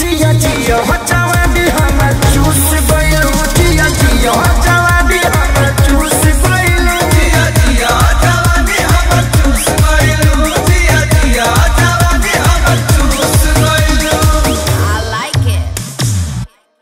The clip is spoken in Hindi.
जिया जिया हो जावा।